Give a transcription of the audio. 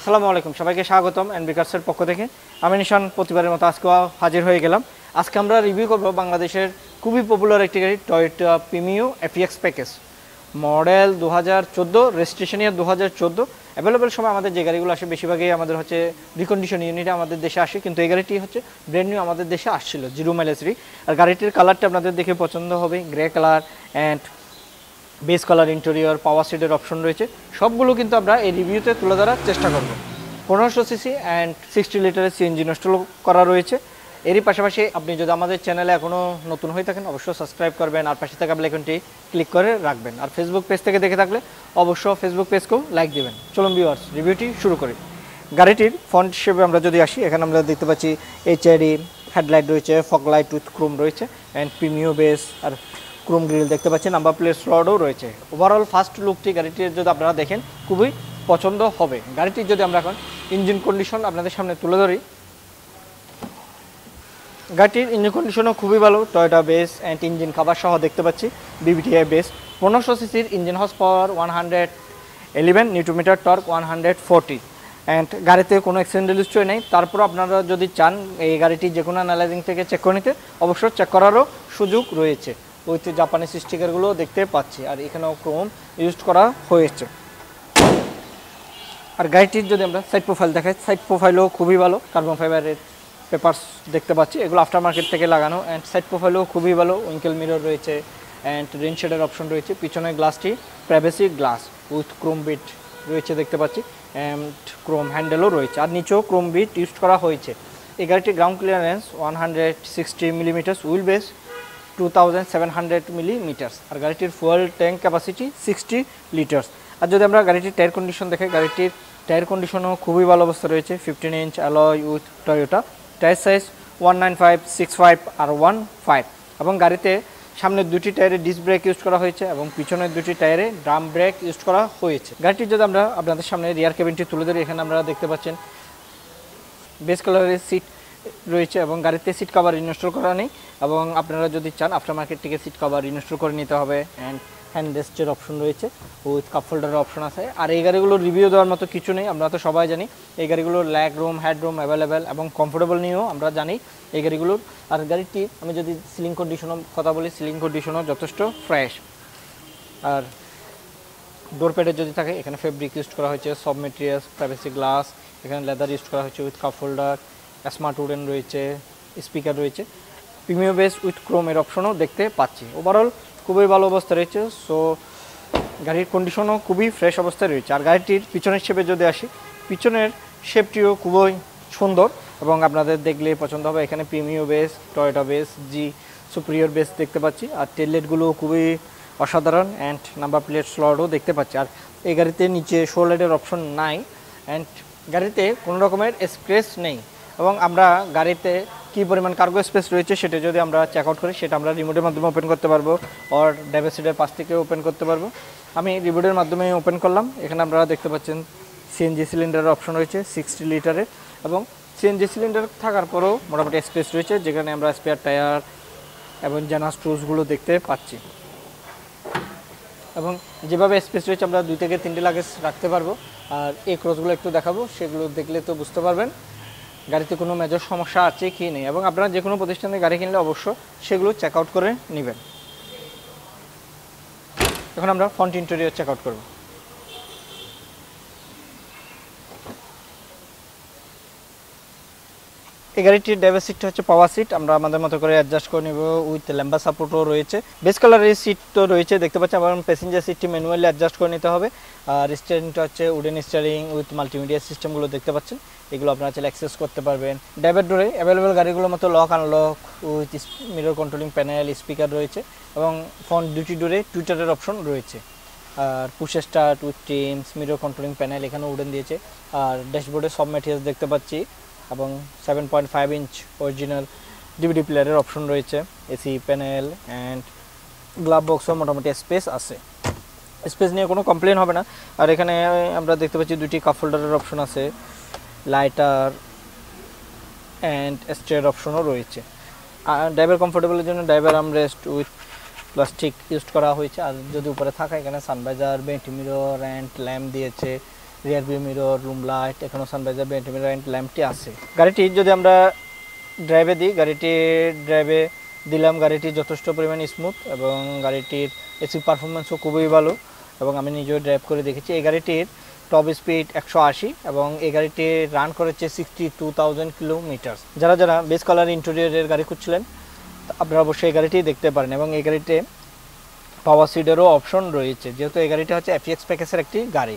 আসসালামু আলাইকুম সবাইকে স্বাগতম এনবিকার্সের পক্ষ থেকে আমি নিশান প্রতিবারের মতো আজকে হাজির হয়ে গেলাম আজকে আমরা রিভিউ করব বাংলাদেশের খুবই পপুলার একটি গাড়ি Toyota Premio FX package model 2014 registration year 2014 available সময় আমাদের যে গাড়িগুলো আসে বেশিরভাগই আমাদের হচ্ছে রিকন্ডিশন ইউনিট আমাদের দেশে আসে কিন্তু এই গাড়িটি হচ্ছে ব্র্যান্ড নিউ আমাদের দেশে আসছিল 0 মাইলেজেরই আর গাড়িটির কালারটা আপনাদের দেখে পছন্দ হবে grey colour and base colour interior power সিটের অপশন রয়েছে সবগুলো কিন্তু আমরা এই রিভিউতে তুলে ধরার চেষ্টা করব 1500 সিসি এন্ড 60 লিটারের সিএনজি ইনস্টল করা রয়েছে এরই পাশাপাশি আপনি যদি আমাদের চ্যানেলে এখনো নতুন হয়ে থাকেন অবশ্যই সাবস্ক্রাইব করবেন আর পাশে থাকা বেল আইকনটি ক্লিক করে রাখবেন আর ফেসবুক পেজ থেকে দেখে থাকলে অবশ্যই ফেসবুক পেজকেও লাইক দিবেন চলুন ভিউয়ার্স রিভিউটি শুরু করি গাড়িটির ফন্ট হিসেবে আমরা যদি আসি এখানে আমরা দেখতে পাচ্ছি এইচডি হেডলাইট রয়েছে ফগ লাইট উইথ ক্রোম রয়েছে এন্ড প্রিমিয়াম বেস আর ক্রোম গ্রিল দেখতে পাচ্ছেন নাম্বার প্লেট স্লটও রয়েছে ওভারঅল ফার্স্ট লুকটি গাড়িটির যদি আপনারা দেখেন খুবই পছন্দ হবে গাড়িটির যদি আমরা এখন ইঞ্জিন কন্ডিশন আপনাদের সামনে তুলে ধরি গাড়ির ইঞ্জিন কন্ডিশনও খুবই ভালো Toyota base and engine cover সহ দেখতে পাচ্ছি বিবিটিআই বেস 1500 সিসির engine horse power 111 newton metre torque 140 and গাড়িতে কোনো অ্যাক্সিডেন্টাল হিস্ট্রি নেই তারপর আপনারা যদি চান এই গাড়িটি যে কোনো অ্যানালাইজিং থেকে চেক করে নিতে অবশ্যই চেক করারও সুযোগ রয়েছে ওই যে জাপানিজ স্টিকারগুলো দেখতে পাচ্ছি আর এখানেও ক্রোম ইউজ করা হয়েছে আর গাড়িটির যদি আমরা সাইড প্রোফাইল দেখাই সাইড প্রোফাইলও খুবই ভালো কার্বন ফাইবারের পেপারস দেখতে পাচ্ছি এগুলো আফটার মার্কেট থেকে লাগানো এন্ড সাইড প্রোফাইলও খুবই ভালো উইঙ্কেল মিরর রয়েছে এন্ড রেইনশেডের অপশন রয়েছে পিছনের গ্লাসটি privacy glass with chrome bit রয়েছে দেখতে পাচ্ছি এন্ড ক্রোম হ্যান্ডেলও রয়েছে আর নিচেও ক্রোম বিট ইউজ করা হয়েছে এই গাড়িটির ground clearance 160 millimetre wheel base 2700 millimetre আর গাড়িটির ফুয়েল ট্যাঙ্ক ক্যাপাসিটি 60 লিটার আর যদি আমরা গাড়িটির টায়ার কন্ডিশন দেখে গাড়িটির টায়ার কন্ডিশনও খুবই ভালো অবস্থা রয়েছে 15 inch alloy with Toyota tyre size 195, 65 R 15 এবং গাড়িতে সামনের দুটি টায়ারে ডিস্ক ব্রেক ইউজ করা হয়েছে এবং পিছনের দুটি টায়ারে ড্রাম ব্রেক ইউজ করা হয়েছে গাড়িটি যদি আমরা আপনাদের সামনে রিয়ার কেবিনটি তুলে ধরি এখানে আমরা দেখতে পাচ্ছেন বেস কালারের সিট রয়েছে এবং গাড়িতে সিট কভার ইনস্টল করা নেই এবং আপনারা যদি চান আফটার মার্কেট থেকে সিট কভার ইনস্টল করে নিতে হবে অ্যান্ড হ্যান্ডরেস্টের অপশন রয়েছে উইথ কাপ হোল্ডারের অপশন আছে আর এই গাড়িগুলোর রিভিউ দেওয়ার মতো কিছু নেই আমরা তো সবাই জানি এই গাড়িগুলোর leg room head room available এবং কমফোর্টেবল নিয়েও আমরা জানি এই গাড়িগুলোর আর গাড়িটি আমি যদি সিলিং কন্ডিশনও কথা বলি সিলিং কন্ডিশনও যথেষ্ট ফ্রেশ আর ডোর প্যাডে যদি থাকে এখানে ফেব্রিক ইউজ করা হয়েছে সব মেটেরিয়ালস প্রাইভেসি গ্লাস এখানে লেদার ইউজ করা হয়েছে with cup holder smart wooden রয়েছে স্পিকার রয়েছে প্রিমিয়াম বেস উইথ ক্রোমের অপশনও দেখতে পাচ্ছি ওভারঅল খুবই ভালো অবস্থা রয়েছে সো গাড়ির কন্ডিশনও খুবই ফ্রেশ অবস্থায় রয়েছে আর গাড়িটির পিছনের শেপে যদি আসি পিছনের শেপটিও খুবই সুন্দর এবং আপনাদের দেখলে পছন্দ হবে এখানে premium base Toyota base G superior base দেখতে পাচ্ছি আর টেল লাইটগুলো খুবই অসাধারণ অ্যান্ড নাম্বার প্লেট স্লটও দেখতে পাচ্ছি আর এই গাড়িতে নিচে শো লাইটের অপশন নাই অ্যান্ড গাড়িতে কোনো রকমের স্ক্র্যাচ নেই এবং আমরা গাড়িতে কি পরিমাণ কার্গো স্পেস রয়েছে সেটা যদি আমরা চেক আউট করি সেটা আমরা রিমোটের মাধ্যমে ওপেন করতে পারবো অর ড্রাইভার সিটের পাশ থেকে ওপেন করতে পারবো আমি রিমোটের মাধ্যমে ওপেন করলাম এখানে আপনারা দেখতে পাচ্ছেন সিএনজি সিলিন্ডারের অপশন রয়েছে 60 লিটারের এবং সিএনজি সিলিন্ডার থাকার পরেও মোটামুটি স্পেস রয়েছে যেখানে আমরা স্পেয়ার টায়ার এবং জানা স্ট্রোসগুলো দেখতে পাচ্ছি এবং যেভাবে স্পেস রয়েছে আমরা 2 থেকে 3টি লাগেজ রাখতে পারবো আর এই ক্রসগুলো একটু দেখাবো সেগুলো দেখলে তো বুঝতে পারবেন গাড়িতে কোনো মেজর সমস্যা আছে কি নেই এবং আপনারা যে কোনো প্রতিষ্ঠানে গাড়ি কিনলে অবশ্য সেগুলো চেক আউট করে নেবেন এখন আমরা ফ্রন্ট ইন্টেরিয়র চেক আউট করব এই গাড়িটির ড্রাইভার সিটটা হচ্ছে পাওয়ার সিট আমরা আমাদের মতো করে অ্যাডজাস্ট করে নেব উইথ ল্যাম্বা সাপোর্টও রয়েছে বেস কালারের সিট তো রয়েছে দেখতে পাচ্ছেন এবং প্যাসেঞ্জার সিটটি ম্যানুয়ালি অ্যাডজাস্ট করে নিতে হবে আর স্টিয়ারিংটা হচ্ছে উডেন স্টিয়ারিং উইথ মাল্টিমিডিয়া সিস্টেমগুলো দেখতে পাচ্ছেন এগুলো আপনারা চাইলে অ্যাক্সেস করতে পারবেন ড্রাইভার ডোরে অ্যাভেলেবেল গাড়িগুলোর মতো lock unlock with mirror controlling panel speaker রয়েছে এবং ফ্রন্ট দুটি ডোরে টুইটারের অপশন রয়েছে আর push start with teams mirror controlling panel এখানে উডেন দিয়েছে আর ড্যাশবোর্ডে সব ম্যাটেরিয়ালস দেখতে পাচ্ছি এবং 7.5 ইঞ্চ অরিজিনাল ডিভিডি প্লেয়ারের অপশন রয়েছে এসি প্যানেল অ্যান্ড গ্লাভ বক্সও মোটামুটি স্পেস আছে স্পেস নিয়ে কোনো কমপ্লেন হবে না আর এখানে আমরা দেখতে পাচ্ছি দুটি কাপ হোল্ডারের অপশন আছে লাইটার অ্যান্ড স্টেয়ার অপশনও রয়েছে আর ড্রাইভার কমফোর্টেবলের জন্য driver armrest with plastic use করা হয়েছে আর যদি উপরে থাকা এখানে sun visor vent mirror and lamp দিয়েছে rear view mirror, room light, ekhono sunrise vent mirror and lamp ti ache. Gariti jodi amra drive e dii, gariti drive e dilam, gariti jotheshto poriman smooth ebong garitir AC performance o khubei bhalo ebong ami nijeyo drive kore dekhechi. Ei garitir top speed 180 এবং এই গাড়িটি run করেছে 62000 km যারা যারা base colour ইন্টেরিয়রের গাড়ি খুঁজছিলেন আপনারা অবশ্যই এই গাড়িটি দেখতে পারেন এবং এই গাড়িতে পাওয়ার সিডেরও অপশন রয়েছে যেহেতু এই গাড়িটি হচ্ছে FX প্যাকেজের একটি গাড়ি